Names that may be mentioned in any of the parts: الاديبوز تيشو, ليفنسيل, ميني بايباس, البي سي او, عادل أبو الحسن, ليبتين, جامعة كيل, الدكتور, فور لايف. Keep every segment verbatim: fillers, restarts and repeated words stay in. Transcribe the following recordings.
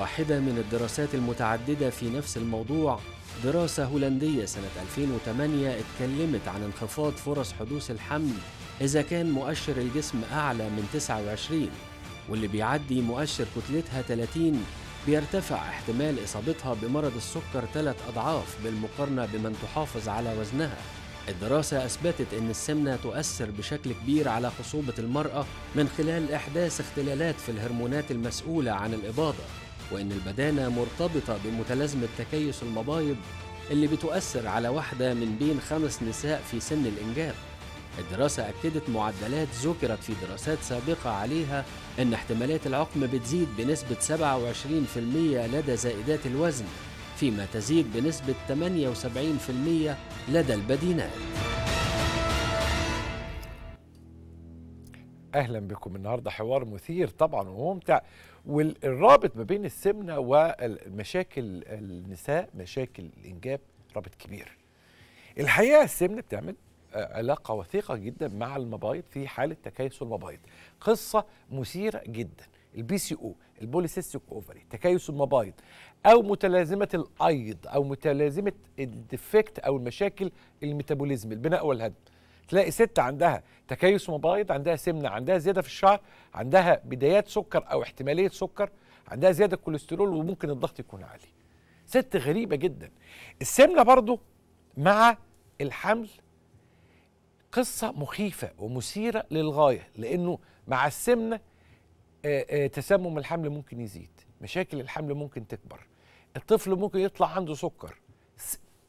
واحدة من الدراسات المتعددة في نفس الموضوع، دراسة هولندية سنة ألفين وثمانية، اتكلمت عن انخفاض فرص حدوث الحمل إذا كان مؤشر الجسم أعلى من تسعة وعشرين، واللي بيعدي مؤشر كتلتها ثلاثين بيرتفع احتمال إصابتها بمرض السكر ثلاث أضعاف بالمقارنة بمن تحافظ على وزنها. الدراسة أثبتت أن السمنة تؤثر بشكل كبير على خصوبة المرأة من خلال إحداث اختلالات في الهرمونات المسؤولة عن الإباضة، وأن البدانة مرتبطة بمتلازمة تكيس المبايض اللي بتؤثر على واحدة من بين خمس نساء في سن الإنجاب. الدراسة أكدت معدلات ذكرت في دراسات سابقة عليها أن احتمالات العقم بتزيد بنسبة سبعة وعشرين بالمئة لدى زائدات الوزن، فيما تزيد بنسبة ثمانية وسبعين بالمئة لدى البدينات. أهلا بكم. النهاردة حوار مثير طبعا وممتع، والرابط ما بين السمنة ومشاكل النساء، مشاكل الإنجاب، رابط كبير. الحقيقة السمنة بتعمل علاقة وثيقة جدا مع المبايض في حالة تكيس المبايض. قصة مثيرة جدا. البي سي او، البوليسيستيك اوفري، تكيس المبايض او متلازمة الايض او متلازمة الديفكت او المشاكل الميتابوليزم، البناء والهدم. تلاقي ست عندها تكيس مبايض، عندها سمنة، عندها زيادة في الشعر، عندها بدايات سكر او احتمالية سكر، عندها زيادة كوليسترول، وممكن الضغط يكون عالي. ست غريبة جدا. السمنة برضو مع الحمل قصة مخيفة ومثيرة للغاية، لأنه مع السمنة تسمم الحمل ممكن يزيد، مشاكل الحمل ممكن تكبر، الطفل ممكن يطلع عنده سكر.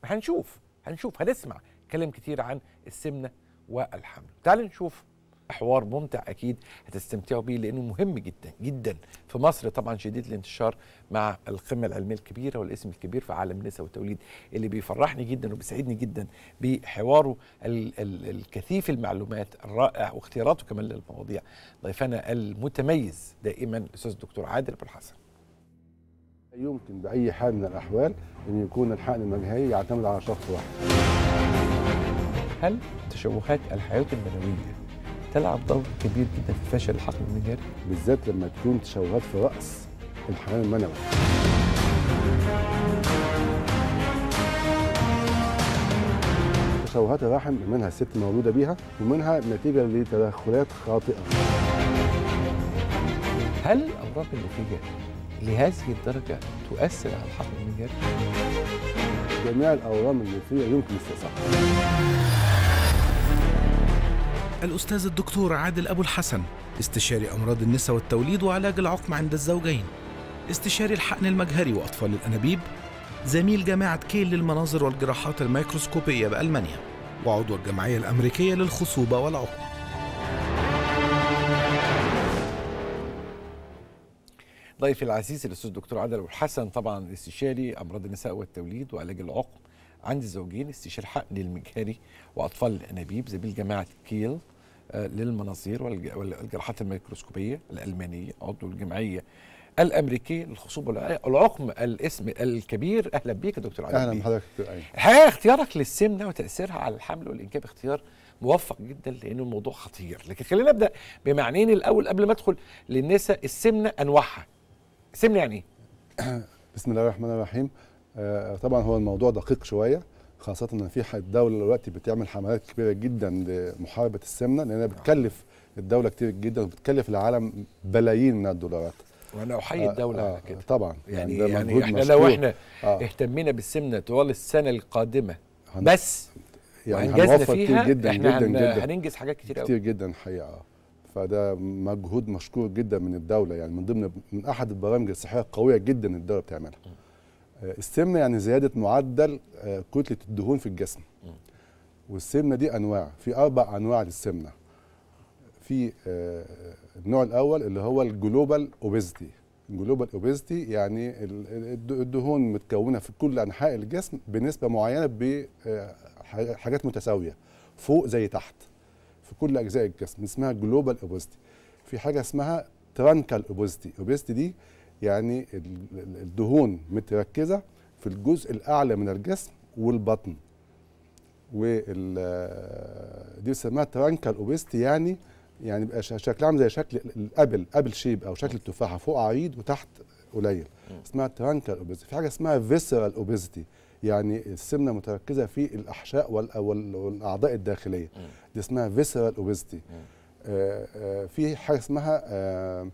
هنشوف هنشوف هنسمع كلام كتير عن السمنة والحمل. تعالوا نشوف حوار ممتع أكيد هتستمتعوا بيه، لأنه مهم جدا جدا في مصر، طبعا شديد الانتشار مع القمة العلمية الكبيرة والاسم الكبير في عالم النساء والتوليد، اللي بيفرحني جدا وبيسعدني جدا بحواره الكثيف المعلومات الرائع واختياراته كمان للمواضيع. ضيفنا المتميز دائما الأستاذ الدكتور عادل بن حسن. يمكن بأي حال من الأحوال أن يكون الحقن المجهري يعتمد على شخص واحد. هل تشوهات الحياة المنوية تلعب دور كبير جدا في فشل الحقن المجهري، بالذات لما تكون تشوهات في رأس الحيوان المنوي؟ تشوهات الرحم منها الست مولودة بيها، ومنها نتيجة لتدخلات خاطئة. هل أمراض النتيجة لهذه الدرجة تؤثر على الحقن المجهري؟ جميع الأورام النتيجة يمكن استثناءها. الأستاذ الدكتور عادل أبو الحسن، استشاري أمراض النساء والتوليد وعلاج العقم عند الزوجين، استشاري الحقن المجهري وأطفال الأنابيب، زميل جامعة كيل للمناظر والجراحات الميكروسكوبية بألمانيا، وعضو الجمعية الأمريكية للخصوبة والعقم. ضيفي العزيز الأستاذ الدكتور عادل أبو الحسن، طبعا استشاري أمراض النساء والتوليد وعلاج العقم عند الزوجين، استشاري حقن المجهري وأطفال الأنابيب، زميل جامعة كيل للمناظير والجراحات الميكروسكوبية الألمانية، عضو الجمعية الأمريكية للخصوبة والعقم، الاسم الكبير. أهلا بيك يا دكتور عادل. أهلا بحضرتك يا دكتور. الحقيقة اختيارك للسمنة وتأثيرها على الحمل والإنجاب اختيار موفق جدا، لأنه الموضوع خطير. لكن خلينا نبدأ بمعنيين الأول قبل ما أدخل للنساء. السمنة أنواعها، السمنة يعني إيه؟ بسم الله الرحمن الرحيم. آه طبعا هو الموضوع دقيق شويه، خاصه ان في الدوله دلوقتي بتعمل حملات كبيره جدا لمحاربه السمنه، لانها بتكلف الدوله كتير جدا وبتكلف العالم بلايين من الدولارات. وانا احيي آه الدوله آه على كده طبعا. يعني, يعني, يعني احنا مشكور. لو احنا آه. اهتمينا بالسمنه طوال السنه القادمه هن... بس يعني هنجزنا فيها جدا احنا جدا, هن... جداً. هننجز حاجات كتير قوي كتير جدا الحقيقه. فده مجهود مشكور جدا من الدوله، يعني من ضمن من احد البرامج الصحيه القويه جدا الدوله بتعملها. السمنه يعني زياده معدل كتله الدهون في الجسم. والسمنه دي انواع، في اربع انواع للسمنه. في النوع الاول اللي هو الجلوبال اوبيزيتي. الجلوبال اوبيزيتي يعني الدهون متكونه في كل انحاء الجسم بنسبه معينه بحاجات متساويه، فوق زي تحت، في كل اجزاء الجسم، اسمها جلوبال اوبيزيتي. في حاجه اسمها ترانكال اوبيزيتي. اوبيزيتي دي يعني الدهون متركزه في الجزء الاعلى من الجسم والبطن، ودي بنسميها ترانكال اوبيستي. يعني يعني بيبقى شكلها عامل زي شكل الابل، ابل شيب او شكل التفاحه، فوق عريض وتحت قليل. اسمها ترانكال اوبيزيتي. في حاجه اسمها فيسرال اوبيزيتي، يعني السمنه متركزه في الاحشاء والاعضاء الداخليه، دي اسمها فيسرال اوبيزيتي. في حاجه اسمها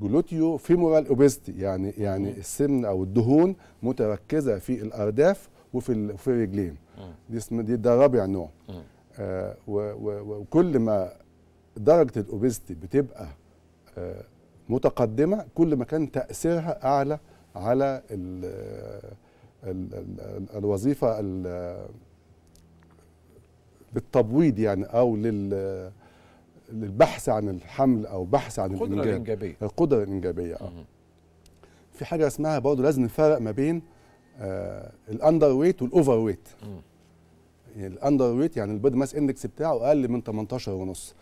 جلوتيو فيمورال اوبيزيتي، يعني يعني السمنه او الدهون متركزه في الارداف وفي في الرجلين، دي اسم دي ده رابع نوع. آه وكل ما درجه الاوبيزيتي بتبقى آه متقدمه، كل ما كان تاثيرها اعلى على ال ال ال الوظيفه للتبويض، يعني او لل للبحث عن الحمل او بحث عن القدره الانجابيه، القدره الانجابيه. اه في حاجه اسمها برضه لازم نفرق ما بين آه الاندر ويت والاوفر ويت. يعني الاندر ويت يعني البادي ماس اندكس بتاعه اقل من ثمانية عشر ونص،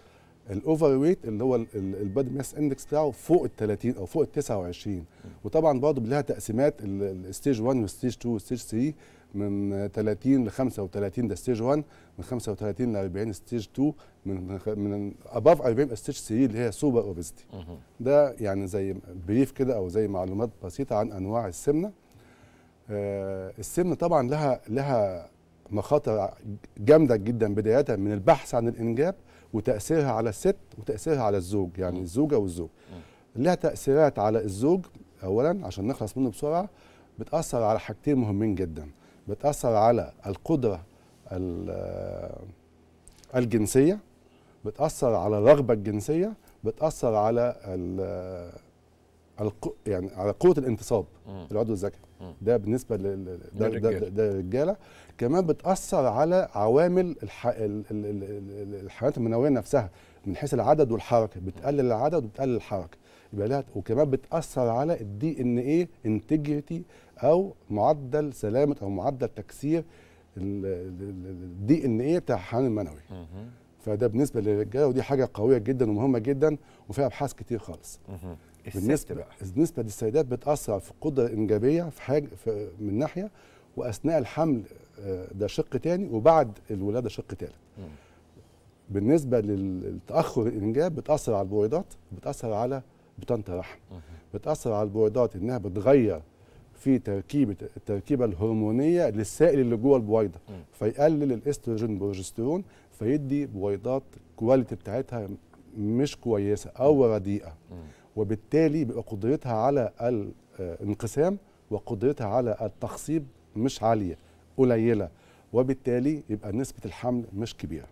الاوفر ويت اللي هو البادي ماس اندكس بتاعه فوق ال ثلاثين او فوق ال تسعة وعشرين. مم. وطبعا برضه لها تقسيمات، الستيج واحد والستيج اثنين والستيج ثلاثة، من ثلاثين ل خمسة وثلاثين ده ستيج واحد، من خمسة وثلاثين ل أربعين ستيج اثنين، من من اباف أربعين ستيج ثلاثة اللي هي سوبر اوبيزيتي. ده يعني زي بريف كده او زي معلومات بسيطه عن انواع السمنه. آه السمنه طبعا لها لها مخاطر جامده جدا، بدايه من البحث عن الانجاب وتاثيرها على الست وتاثيرها على الزوج، يعني م. الزوجه والزوج. م. لها تاثيرات على الزوج اولا عشان نخلص منه بسرعه، بتاثر على حاجتين مهمين جدا، بتاثر على القدره الجنسيه، بتاثر على الرغبه الجنسيه، بتاثر على يعني على قوه الانتصاب العضو الذكري، ده بالنسبه للرجاله. كمان بتاثر على عوامل الح... الحيوانات المنويه نفسها من حيث العدد والحركه، بتقلل العدد وبتقلل الحركه، يبقى لها. وكمان بتاثر على الدي ان ايه انتجريتي او معدل سلامه او معدل تكسير الدي ان ايه بتاع الحيوان المنوي. فده بالنسبه للرجاله، ودي حاجه قويه جدا ومهمه جدا وفيها ابحاث كتير خالص. بالنسبه بقى. بالنسبه للسيدات بتاثر في القدره الانجابيه في حاجه في من ناحيه، واثناء الحمل ده شق تاني، وبعد الولاده شق ثالث. بالنسبه للتاخر الانجاب بتاثر على البويضات، بتاثر على بطانه الرحم، بتاثر على البويضات انها بتغير في تركيبه التركيبه الهرمونيه للسائل اللي جوه البويضه، فيقلل الاستروجين والبروجسترون، فيدي بويضات الكواليتي بتاعتها مش كويسه او رديئه، وبالتالي بيبقى قدرتها على الانقسام وقدرتها على التخصيب مش عاليه، قليله، وبالتالي يبقى نسبه الحمل مش كبيره.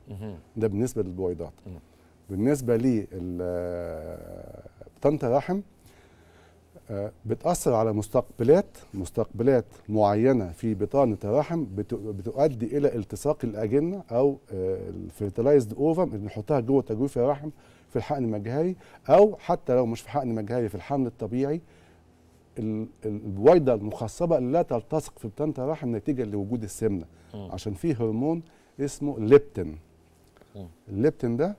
ده بالنسبه للبويضات. بالنسبه لبطانه الرحم بتاثر على مستقبلات مستقبلات معينه في بطانه الرحم، بتؤدي الى التصاق الاجنه او الفيرتلايزد اوفم اللي بنحطها جوه تجويف الرحم في الحقن المجهري، او حتى لو مش في حقن مجهري في الحمل الطبيعي، البويضه المخصبه لا تلتصق في بطانه الرحم نتيجه لوجود السمنه، عشان فيه هرمون اسمه ليبتين. الليبتين ده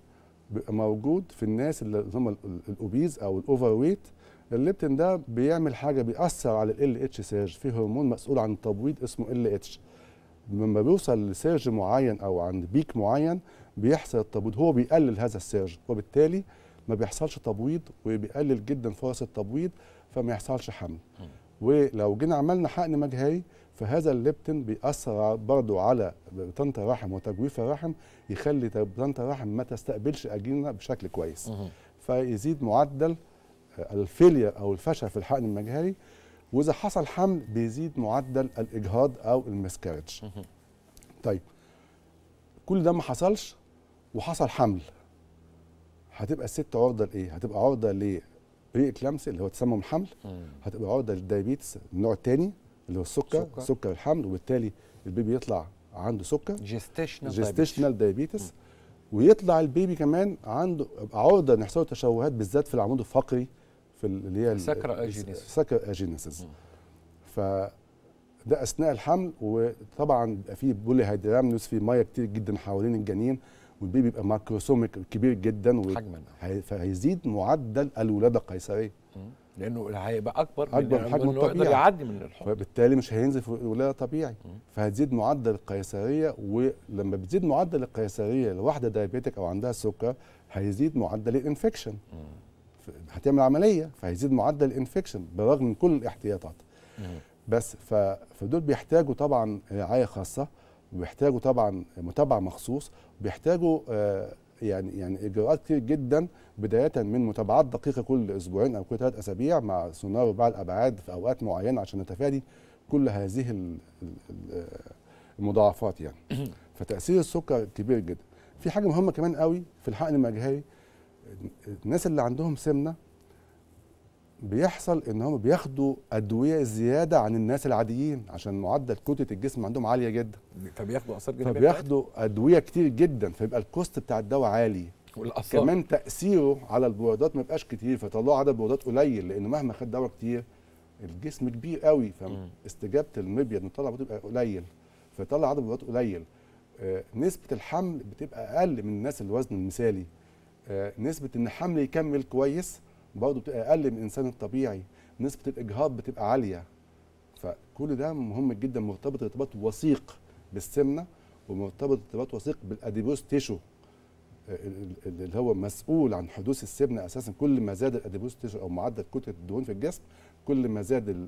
بيبقى موجود في الناس اللي هم الاوبيز او الاوفر ويت. الليبتين ده بيعمل حاجه، بيأثر على ال اتش سيرج، في هرمون مسؤول عن التبويض اسمه ال اتش، لما بيوصل لسيرج معين او عند بيك معين بيحصل التبويض، هو بيقلل هذا السيرج، وبالتالي ما بيحصلش تبويض وبيقلل جدا فرص التبويض، فما يحصلش حمل. ولو جينا عملنا حقن مجهري فهذا الليبتين بيأثر برضه على بطانه الرحم وتجويف الرحم، يخلي بطانه الرحم ما تستقبلش اجينا بشكل كويس، فيزيد معدل الفيلير او الفشل في الحقن المجهري، واذا حصل حمل بيزيد معدل الاجهاض او المسكارج. طيب كل ده ما حصلش وحصل حمل، هتبقى الست عرضه لايه؟ هتبقى عرضه لبري اكلامسي اللي هو تسمم حمل، هتبقى عرضه للدايابيتس النوع الثاني اللي هو السكر، سكر, سكر الحمل، وبالتالي البيبي يطلع عنده سكر، جيستيشنال جيستيشنال دايابيتس، ويطلع البيبي كمان عنده عرضه ان يحصل له تشوهات بالذات في العمود الفقري في اللي هي السكر اجينيسيس السكر اجينيسيس. فده اثناء الحمل، وطبعا بيبقى فيه بولي هيدرامنوس، في ميه كتير جدا حوالين الجنين، والبيبي بيبقى ماكروسوميك كبير جدا حجما، فهيزيد معدل الولاده القيصريه لانه هيبقى اكبر اكبر من حجمه الطبيعي، يعدي من الحمل، فبالتالي مش هينزل في الولاده طبيعي، فهتزيد معدل القيصريه، ولما بتزيد معدل القيصريه لواحده دايابيتك او عندها سكر هيزيد معدل الانفكشن، هتعمل عمليه فهيزيد معدل الانفكشن برغم من كل الاحتياطات. بس فدول بيحتاجوا طبعا رعايه خاصه، وبيحتاجوا طبعا متابعه مخصوص، وبيحتاجوا يعني يعني اجراءات كتير جدا، بدايه من متابعات دقيقه كل اسبوعين او كل ثلاث اسابيع مع سونار رباعي الابعاد في اوقات معينه عشان نتفادي كل هذه المضاعفات يعني. فتاثير السكر كبير جدا. في حاجه مهمه كمان قوي في الحقن المجهري، الناس اللي عندهم سمنه بيحصل ان هم بياخدوا ادويه زياده عن الناس العاديين عشان معدل كتله الجسم عندهم عاليه جدا، فبياخدوا اثار جانبيه، فبياخدوا ادويه كتير جدا، فيبقى الكوست بتاع الدواء عالي، والاثار كمان تاثيره على البويضات ما يبقاش كتير، فيطلعوا عدد بويضات قليل، لان مهما خد دواء كتير الجسم كبير قوي، فاستجابه المبيض بتطلع بتبقى قليل، فيطلع عدد بويضات قليل. آه، نسبه الحمل بتبقى اقل من الناس الوزن المثالي، آه، نسبه ان الحمل يكمل كويس برضه بتبقى اقل من الانسان الطبيعي، نسبه الاجهاض بتبقى عاليه. فكل ده مهم جدا، مرتبط ارتباط وثيق بالسمنه، ومرتبط ارتباط وثيق بالاديبوز تيشو اللي هو مسؤول عن حدوث السمنه اساسا. كل ما زاد الاديبوز تيشو او معدل كتله الدهون في الجسم، كل ما زاد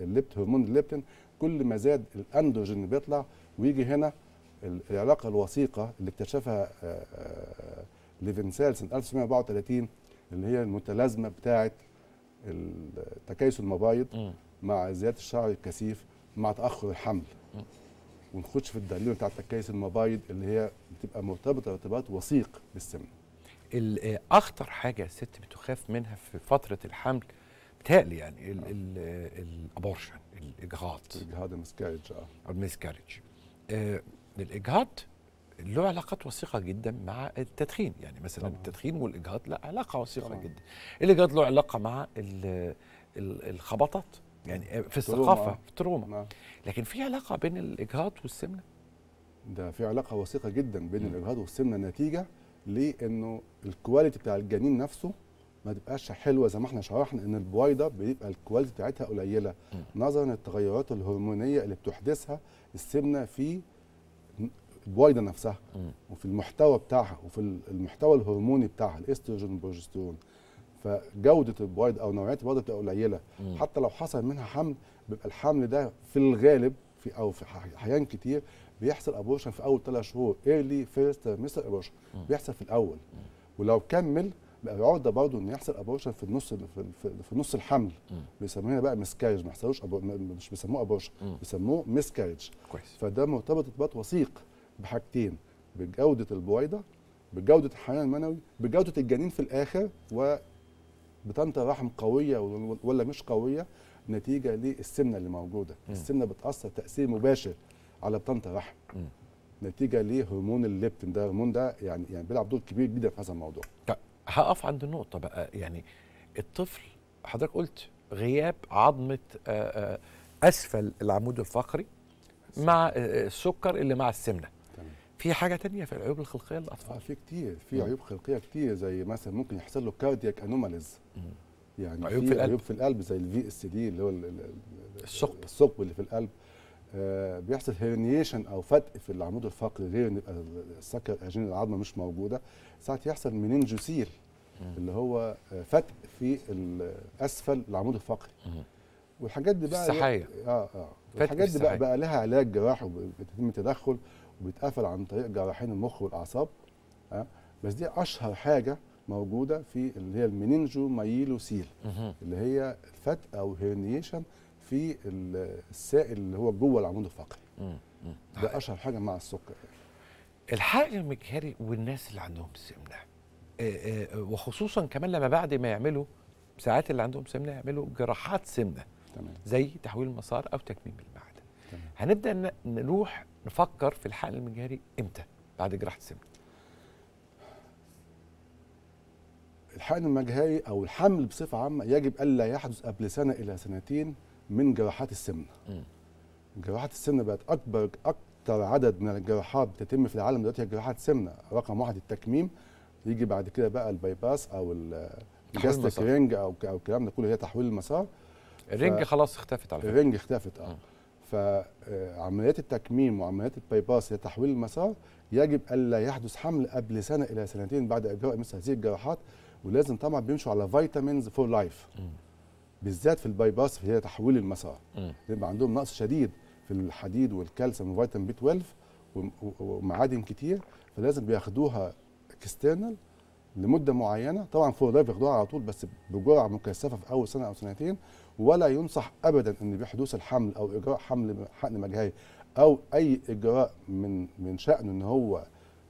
الليبت هرمون الليبتين، كل ما زاد الاندروجين بيطلع، ويجي هنا العلاقه الوثيقه اللي اكتشفها ليفنسيل سنه ألف وتسعمائة وأربعة وثلاثين، اللي هي المتلازمه بتاعه تكيس المبايض مع زياده الشعر الكثيف مع تاخر الحمل. ونخش في الدليل بتاع تكيس المبايض اللي هي بتبقى مرتبطه ارتباط وثيق بالسمنه. اخطر حاجه الست بتخاف منها في فتره الحمل بتهيألي يعني الابورشن، الاجهاض، الاجهاض المسكارج. اه المسكارج آه الاجهاض له علاقات وثيقه جدا مع التدخين، يعني مثلا طبعا. التدخين والاجهاض له علاقه وثيقه طبعا. جدا. الاجهاض له علاقه مع الخبطات يعني في الثقافه، في التروما. لكن في علاقه بين الاجهاض والسمنه؟ ده في علاقه وثيقه جدا بين م. الاجهاض والسمنه، نتيجه لانه الكواليتي بتاع الجنين نفسه ما تبقاش حلوه، زي ما احنا شرحنا ان البويضه بيبقى الكواليتي بتاعتها قليله نظرا للتغيرات الهرمونيه اللي بتحدثها السمنه في البويضه نفسها مم. وفي المحتوى بتاعها، وفي المحتوى الهرموني بتاعها الاستروجين والبروجسترون. فجوده البويضه او نوعيه البويضه بتبقى قليله، مم. حتى لو حصل منها حمل بيبقى الحمل ده في الغالب في او في احيان كتير بيحصل ابورشن في اول ثلاث شهور، ايرلي فيرست ترمستر ابورشن بيحصل في الاول، مم. ولو كمل بقى عرضه برضه ان يحصل ابورشن في النص، في نص الحمل، بيسموها بقى مسكارج، ما يحصلوش مش بيسموه ابورشن، بيسموه مسكارج. كويس. فده مرتبط ارتباط وثيق بحاجتين، بجوده البويضه، بجوده الحيوان المنوي، بجوده الجنين في الاخر، وبطنه الرحم قويه ولا مش قويه نتيجه للسمنه اللي موجوده. م. السمنه بتاثر تاثير مباشر على بطنه الرحم م. نتيجه لهرمون الليبتين، ده هرمون ده يعني يعني بيلعب دور كبير جدا في هذا الموضوع. طيب هقف عند النقطه بقى، يعني الطفل حضرتك قلت غياب عظمه اسفل العمود الفقري مع السكر اللي مع السمنه. في حاجه تانية في العيوب الخلقيه للاطفال؟ آه في كتير، في عيوب خلقيه كتير، زي مثلا ممكن يحصل له كاردياك انوماليز، يعني عيوب في القلب، عيوب في القلب زي الفي اس دي اللي هو الثقب الثقب اللي في القلب. آه بيحصل هيرنيشن او فتق في العمود الفقري، غير ان السكر اجين العظمه مش موجوده، ساعات يحصل مننجوسيل اللي هو فتق في اسفل العمود الفقري. مم. والحاجات دي بقى السحايا اه اه الحاجات دي بقى بقى لها علاج جراحي، وبيتم التدخل وبيتقفل عن طريق جراحين المخ والاعصاب. أه؟ بس دي اشهر حاجه موجوده في اللي هي المينينجو مايلوسيل اللي هي فتق او هيرنيشن في السائل اللي هو جوه العمود الفقري. ده اشهر حاجه مع السكر. الحقن المجهري والناس اللي عندهم سمنه أه أه وخصوصا كمان لما بعد ما يعملوا ساعات اللي عندهم سمنه يعملوا جراحات سمنه، تمام، زي تحويل المسار او تكميم المعده. تمام. هنبدا نروح نفكر في الحقن المجهري امتى بعد جراحه السمنه؟ الحقن المجهري او الحمل بصفه عامه يجب الا يحدث قبل سنه الى سنتين من جراحات السمنه. م. جراحات السمنه بقت اكبر اكتر عدد من الجراحات بتتم في العالم دلوقتي هي جراحات سمنه. رقم واحد التكميم، يجي بعد كده بقى البايباس او الجاستريك رينج او الكلام ده كله، هي تحويل المسار. الرنج ف... خلاص اختفت على فكره. الرنج اختفت اه. فعمليات التكميم وعمليات البايباس لتحويل المسار يجب الا يحدث حمل قبل سنه الى سنتين بعد اجراء مثل هذه الجراحات، ولازم طبعا بيمشوا على فيتامينز فور لايف بالذات في البايباس هي تحويل المسار، بيبقى عندهم نقص شديد في الحديد والكالسيوم وفيتامين بي اثنا عشر ومعادن كتير، فلازم بياخدوها اكسترنال لمده معينه، طبعا فور لايف بياخدوها على طول بس بجرعه مكثفه في اول سنه او سنتين، ولا ينصح ابدا ان بحدوث الحمل او اجراء حمل حقن مجهري او اي اجراء من من شأنه ان هو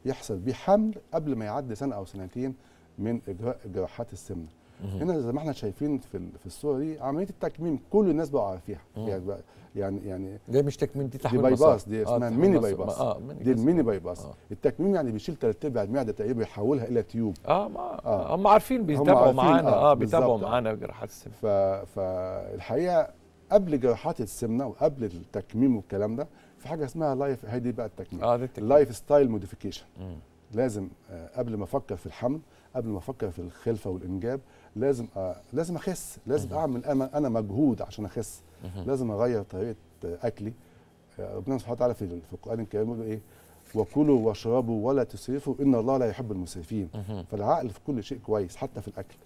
يحصل بيه حمل قبل ما يعدي سنه او سنتين من اجراء جراحات السمنه. هنا زي ما احنا شايفين في في الصوره دي عمليه التكميم كل الناس بقوا عارفينها، يعني يعني ده مش تكميم، دي تحويل بايباس، دي اسمها آه ميني بايباس، آه دي الميني بايباس. آه التكميم يعني بيشيل ثلاث ارباع المعده تقريبا يحولها الى تيوب. اه ما هم عارفين، بيتابعوا معانا، اه بيتابعوا معانا جراحات السمنه. ف فالحقيقه قبل جراحات السمنه وقبل التكميم والكلام ده في حاجه اسمها لايف، هذه بقى التكميم، اه اللايف ستايل موديفيكيشن. لازم قبل ما افكر في الحمل، قبل ما افكر في الخلفه والانجاب، لازم أ... لازم اخس، لازم اعمل انا مجهود عشان اخس، لازم اغير طريقه اكلي. ربنا سبحانه وتعالى في القران الكريم بيقول ايه؟ وكلوا واشربوا ولا تسرفوا ان الله لا يحب المسرفين. فالعقل في كل شيء كويس حتى في الاكل،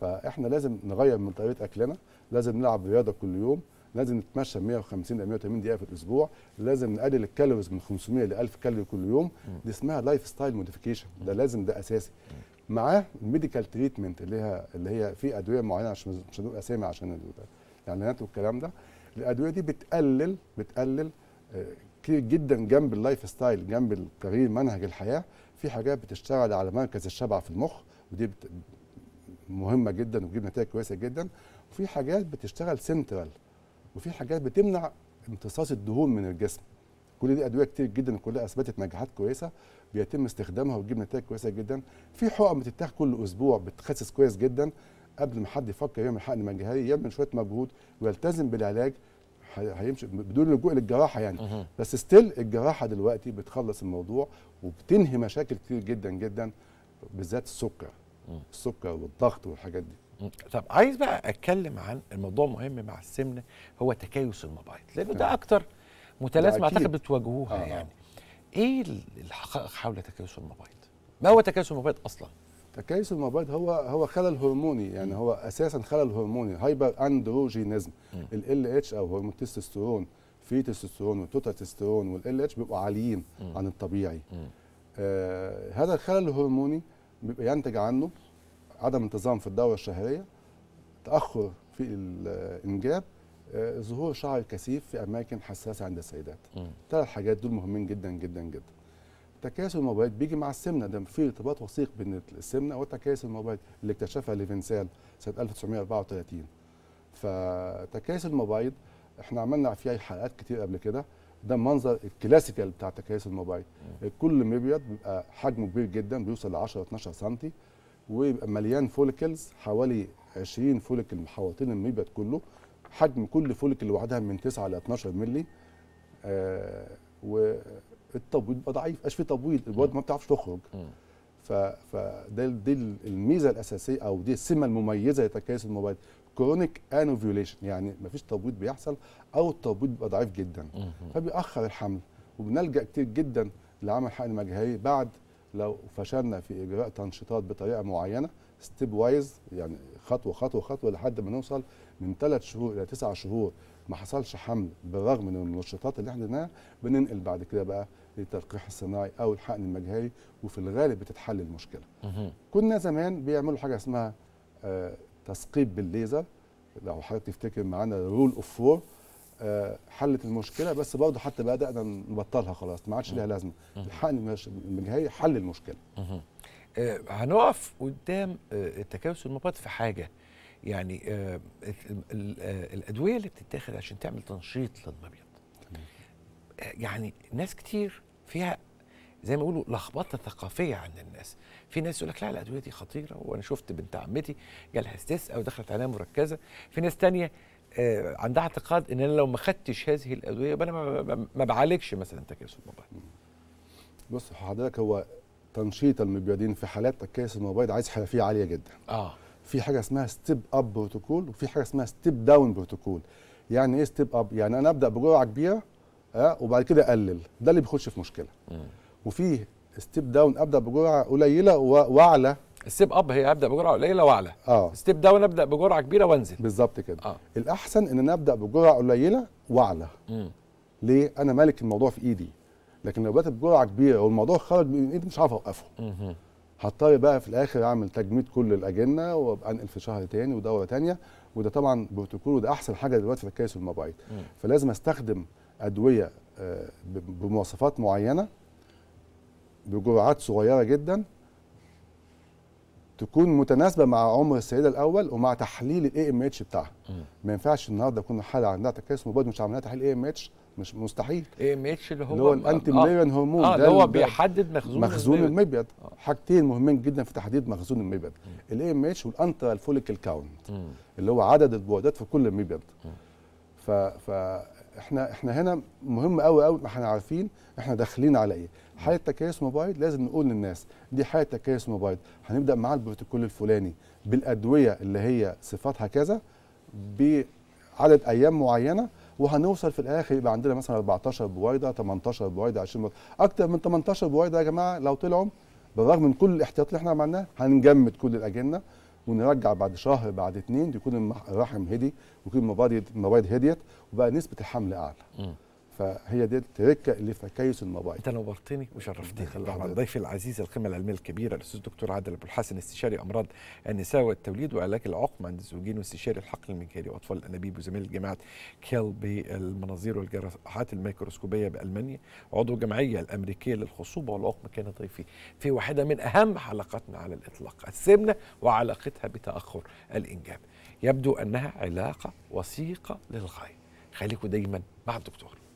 فاحنا لازم نغير من طريقه اكلنا، لازم نلعب رياضه كل يوم، لازم نتمشى مئة وخمسين إلى مئة وثمانين دقيقة في الأسبوع، لازم نقلل الكالوريز من خمسمئة ل ألف كالوري كل يوم، دي اسمها لايف ستايل موديفيكيشن، ده لازم، ده أساسي. معاه الميديكال تريتمنت اللي هي اللي هي في أدوية معينة، عشان مش هنقول أسامي عشان الإعلانات والكلام ده، الأدوية دي بتقلل بتقلل كتير جدا جنب اللايف ستايل، جنب التغيير منهج الحياة، في حاجات بتشتغل على مركز الشبع في المخ ودي مهمة جدا وبتجيب نتائج كويسة جدا، وفي حاجات بتشتغل سنترال، وفي حاجات بتمنع امتصاص الدهون من الجسم. كل دي ادويه كتير جدا وكلها اثبتت نجاحات كويسه بيتم استخدامها وتجيب نتائج كويسه جدا. في حقن بتتاخد كل اسبوع بتخسس كويس جدا قبل ما حد يفكر يعمل حقن مجهري، يعمل شويه مجهود ويلتزم بالعلاج، هيمشي بدون لجوء للجراحه يعني. بس ستيل الجراحه دلوقتي بتخلص الموضوع وبتنهي مشاكل كتير جدا جدا بالذات السكر، السكر والضغط والحاجات دي. طب عايز بقى اتكلم عن الموضوع مهم مع السمنه، هو تكيس المبايض، لانه ده اكتر متلازمه اعتقد بتواجهوها. آه. يعني ايه الحقائق حول تكيس المبايض؟ ما هو تكيس المبايض اصلا؟ تكيس المبايض هو هو خلل هرموني، يعني م. هو اساسا خلل هرموني، هايبر اندروجينيزم. ال ال اتش او هرمون التستوستيرون، في تستوستيرون والتوتا تستوستيرون والال اتش بيبقوا عاليين م. عن الطبيعي. آه هذا الخلل الهرموني بيبقى ينتج عنه عدم انتظام في الدورة الشهرية، تأخر في الإنجاب، ظهور شعر كثيف في أماكن حساسة عند السيدات. ثلاث حاجات دول مهمين جدا جدا جدا. تكيس المبايض بيجي مع السمنة، ده في ارتباط وثيق بين السمنة وتكيس المبايض اللي اكتشفها ليفنسيل سنة ألف وتسعمئة وأربعة وثلاثين. فتكيس المبايض احنا عملنا فيها حلقات كتير قبل كده، ده منظر الكلاسيكال بتاع تكيس المبايض. كل مبيض بيبقى حجمه كبير جدا بيوصل ل عشرة اتناشر سم، ويبقى مليان فوليكلز، حوالي عشرين فوليكل محوطين المبيض كله، حجم كل فوليكل لوحدها من تسعة إلى اتناشر مللي. آه والتبويض بيبقى ضعيف، مبقاش فيه تبويض، البويض ما بتعرفش تخرج. فده دي الميزه الاساسيه او دي السمه المميزه لتكيس المبيض، كرونيك انوفيوليشن، يعني مفيش تبويض بيحصل او التبويض بيبقى ضعيف جدا، فبيأخر الحمل، وبنلجأ كتير جدا لعمل حقن مجهري بعد لو فشلنا في اجراء تنشيطات بطريقه معينه ستيب وايز، يعني خطوه خطوه خطوه لحد ما نوصل من ثلاث شهور الى تسع شهور ما حصلش حمل بالرغم من المنشطات اللي احنا اديناها، بننقل بعد كده بقى للتلقيح الصناعي او الحقن المجهري، وفي الغالب بتتحل المشكله. كنا زمان بيعملوا حاجه اسمها آه تثقيب بالليزر، لو حضرتك تفتكر معانا رول اوف فور، حلت المشكله، بس برضه حتى بدأنا نبطلها خلاص، ما عادش ليها لازمه. الحقن المجهري حل المشكله. أه هنقف قدام التكيس المبايض في حاجه، يعني أه الادويه اللي بتتاخد عشان تعمل تنشيط للمبيض. يعني ناس كتير فيها زي ما بيقولوا لخبطه ثقافيه عند الناس، في ناس يقول لك لا الادويه دي خطيره، وانا شفت بنت عمتي جالها استسقاء ودخلت عنايه مركزه، في ناس ثانيه عندها اعتقاد ان انا لو ما خدتش هذه الادويه يبقى انا ما بعالجش مثلا تكيس المبايض. بص حضرتك، هو تنشيط المبيضين في حالات تكيس المبايض عايز حرفيه عاليه جدا. اه في حاجه اسمها ستيب اب بروتوكول وفي حاجه اسمها ستيب داون بروتوكول. يعني ايه ستيب اب؟ يعني انا ابدا بجرعه كبيره اه وبعد كده اقلل، ده اللي بيخش في مشكله. وفي ستيب داون ابدا بجرعه قليله واعلى. الستيب اب هي ابدا بجرعه قليله واعلى. اه ستيب داون ابدا بجرعه كبيره وانزل. بالظبط كده. آه. الاحسن ان انا ابدا بجرعه قليله واعلى. مم. ليه؟ انا مالك الموضوع في ايدي. لكن لو بدات بجرعه كبيره والموضوع خرج من ايدي مش عارف اوقفه. هضطر بقى في الاخر اعمل تجميد كل الاجنه وابقى انقل في شهر تاني ودوره ثانيه، وده طبعا بروتوكول، وده احسن حاجه دلوقتي في الكيس والمباعيد. فلازم استخدم ادويه بمواصفات معينه بجرعات صغيره جدا تكون متناسبه مع عمر السيده الاول ومع تحليل الاي ام اتش بتاعها. ما ينفعش النهارده يكون حاله عندها تكيس مبايد مش عاملها تحليل اي ام اتش، مش مستحيل. اي ام اتش اللي هو اللي هو الانتي ميليريان هرمون، اه اللي هو بيحدد مخزون مخزون المبيض. آه. حاجتين مهمين جدا في تحديد مخزون المبيض، الاي ام اتش والانترا الفوليكل كاونت اللي هو عدد البويضات في كل مبيض. ف فاحنا احنا هنا مهم قوي قوي ما احنا عارفين احنا داخلين على ايه. حاله تكيس مبيض لازم نقول للناس دي حاله تكيس مبيض، هنبدا معاها البروتوكول الفلاني بالادويه اللي هي صفاتها كذا بعدد ايام معينه، وهنوصل في الاخر يبقى عندنا مثلا أربعتاشر بويضه، تمنتاشر بويضه، عشرين بويضه. اكتر من تمنتاشر بويضه يا جماعه لو طلعوا بالرغم من كل الاحتياط اللي احنا عملناه هنجمد كل الاجنه ونرجع بعد شهر بعد اتنين يكون الرحم هدي ويكون المبايض هديت وبقى نسبه الحمل اعلى. فهي دي التركه اللي في تكيس المبايض. انت نورتني وشرفتني طبعا ضيفي العزيز القيمه العلميه الكبيره الاستاذ الدكتور عادل ابو الحسن استشاري امراض النساء والتوليد وعلاج العقم عند الزوجين واستشاري الحقن المنكيري واطفال الانابيب وزميل جامعه كيل بالمناظير والجراحات الميكروسكوبيه بالمانيا، عضو الجمعيه الامريكيه للخصوبه والعقم، كان ضيفي في واحده من اهم حلقاتنا على الاطلاق، السمنه وعلاقتها بتاخر الانجاب. يبدو انها علاقه وثيقه للغايه. خليكم دايما مع الدكتور.